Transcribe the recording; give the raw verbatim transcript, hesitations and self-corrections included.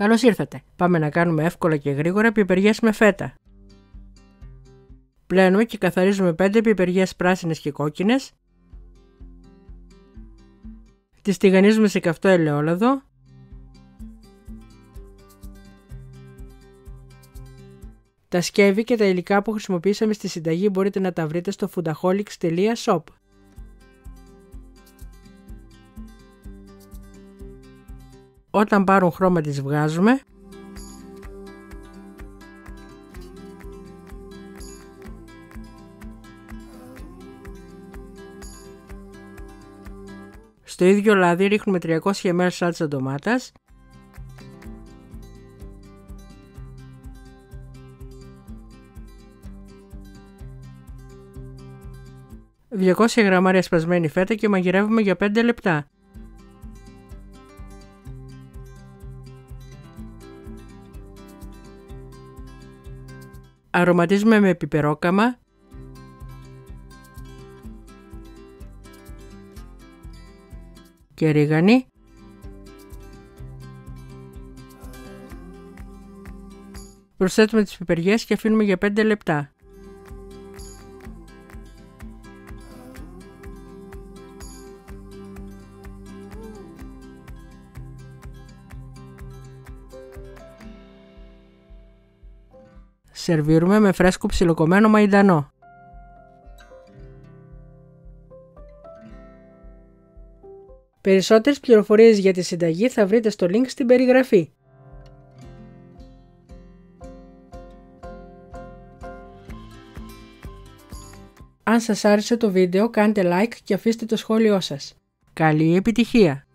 Καλώς ήρθατε! Πάμε να κάνουμε εύκολα και γρήγορα πιπεριές με φέτα. Πλένουμε και καθαρίζουμε πέντε πιπεριές πράσινες και κόκκινες. Τις τηγανίζουμε σε καυτό ελαιόλαδο. Τα σκεύη και τα υλικά που χρησιμοποιήσαμε στη συνταγή μπορείτε να τα βρείτε στο foodaholics dot shop. Όταν πάρουν χρώμα τις βγάζουμε. Στο ίδιο λάδι ρίχνουμε τριακόσια μιλιλίτρα σάλτσα ντομάτας. διακόσια γραμμάρια σπασμένη φέτα και μαγειρεύουμε για πέντε λεπτά. Αρωματίζουμε με πιπερόκαμα. Και ρίγανη. Προσθέτουμε τις πιπεριές και αφήνουμε για πέντε λεπτά. Σερβίρουμε με φρέσκο ψιλοκομμένο μαϊντανό. Περισσότερες πληροφορίες για τη συνταγή θα βρείτε στο link στην περιγραφή. Αν σας άρεσε το βίντεο, κάντε like και αφήστε το σχόλιο σας. Καλή επιτυχία!